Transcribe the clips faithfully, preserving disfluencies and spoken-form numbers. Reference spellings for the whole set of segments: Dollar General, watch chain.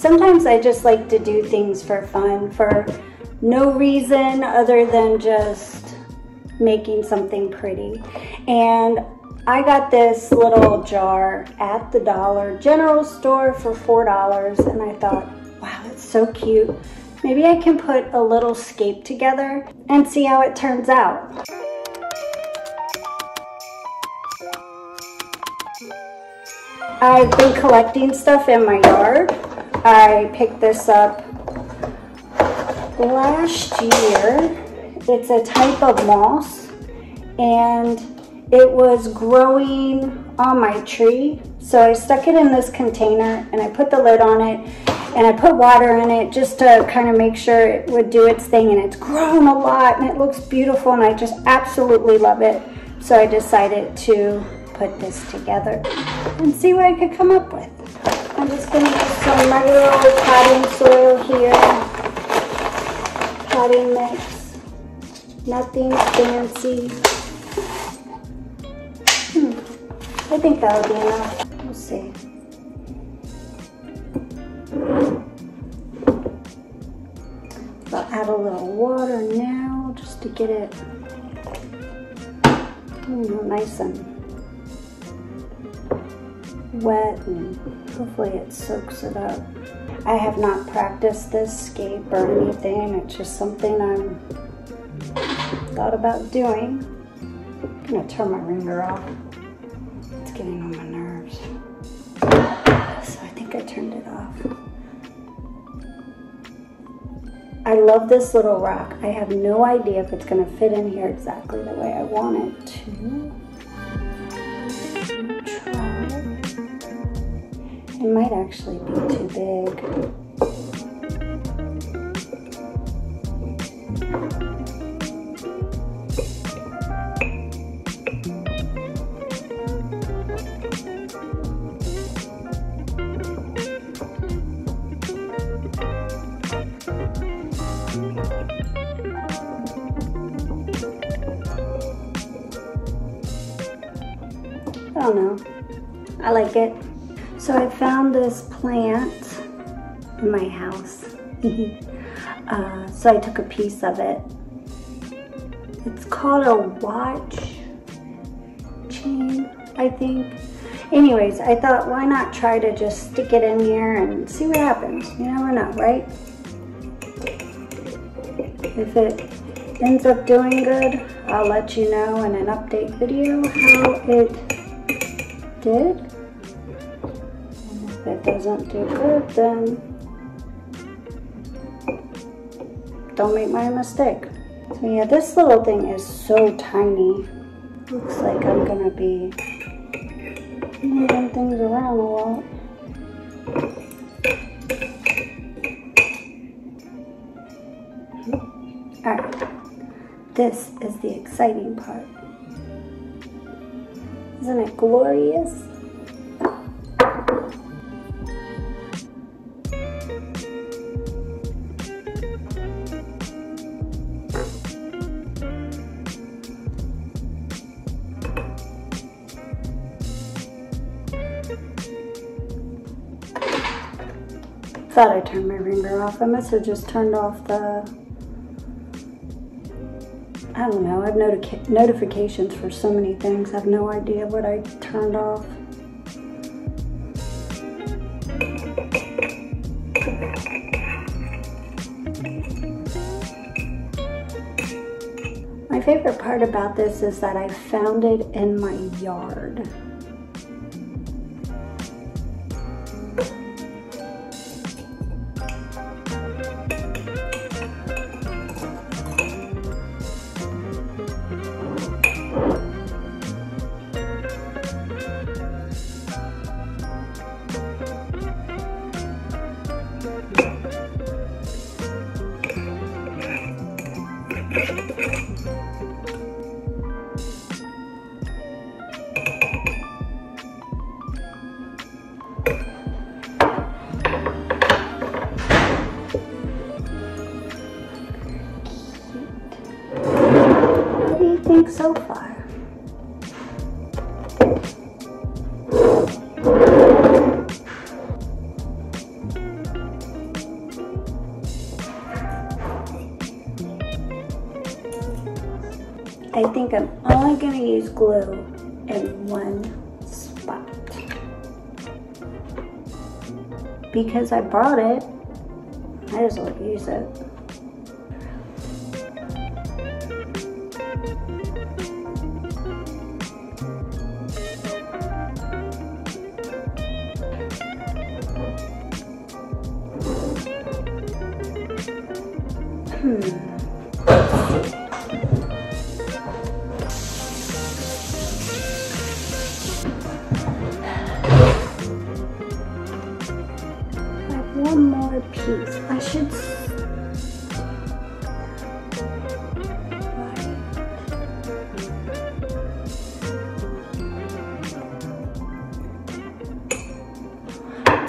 sometimes I just like to do things for fun, for no reason other than just making something pretty. And I got this little jar at the Dollar General store for four dollars, and I thought, wow, that's so cute. Maybe I can put a little scape together and see how it turns out. I've been collecting stuff in my yard. I picked this up last year. It's a type of moss, and it was growing on my tree. So I stuck it in this container, and I put the lid on it, and I put water in it just to kind of make sure it would do its thing, and it's grown a lot, and it looks beautiful, and I just absolutely love it. So I decided to put this together and see what I could come up with. I'm just gonna use some regular potting soil here, potting mix. Nothing fancy. Hmm. I think that'll be enough. We'll see. I'll add a little water now just to get it mm, nice and wet, and hopefully it soaks it up. I have not practiced this scape or anything. It's just something I'm thought about doing. I'm gonna turn my ringer off. It's getting on my nerves. So I think I turned it off. I love this little rock. I have no idea if it's gonna fit in here exactly the way I want it to. Try. It might actually be too big. I don't know. I like it. So I found this plant in my house. uh, so I took a piece of it. It's called a watch chain, I think. Anyways, I thought, why not try to just stick it in here and see what happens? You never know, right? If it ends up doing good, I'll let you know in an update video how it did. And if it doesn't do good, then don't make my mistake. So yeah, this little thing is so tiny. Looks like I'm gonna be moving things around a lot. Alright, this is the exciting part. Isn't it glorious? Thought I turned my ringer off. I must have just turned off the, I don't know, I have notica notifications for so many things. I have no idea what I turned off. My favorite part about this is that I found it in my yard. So far, I think I'm only going to use glue in one spot because I brought it. I just want to use it.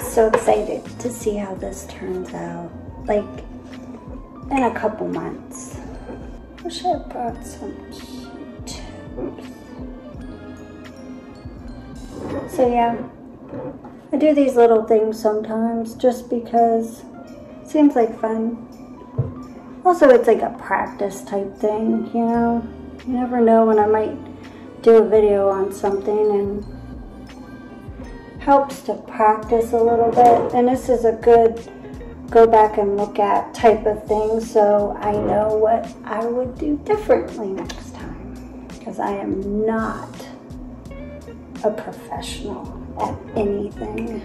So excited to see how this turns out, like in a couple months. I wish I brought some cute. Oops. So yeah, I do these little things sometimes just because it seems like fun. Also, it's like a practice type thing, you know? You never know when I might do a video on something, and helps to practice a little bit, and this is a good go back and look at type of thing, so I know what I would do differently next time, because I am not a professional at anything.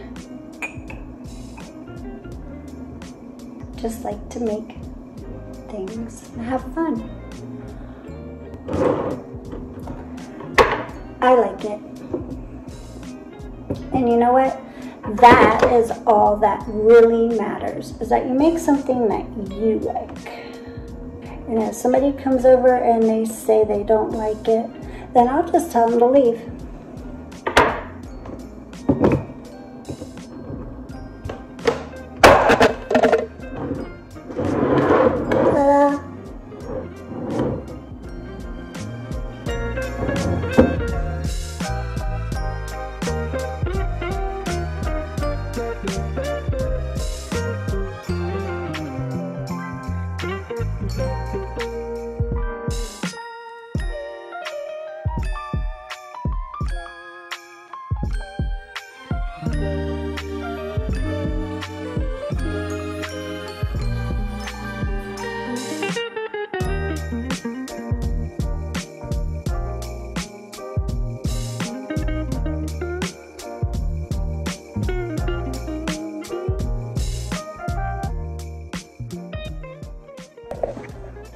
Just like to make things and have fun. I like it. And you know what? That is all that really matters, is that you make something that you like. And if somebody comes over and they say they don't like it, then I'll just tell them to leave.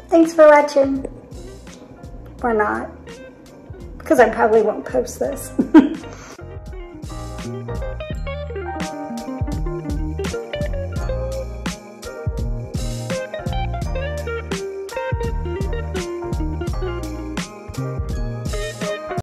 Thanks for watching, or not, because I probably won't post this.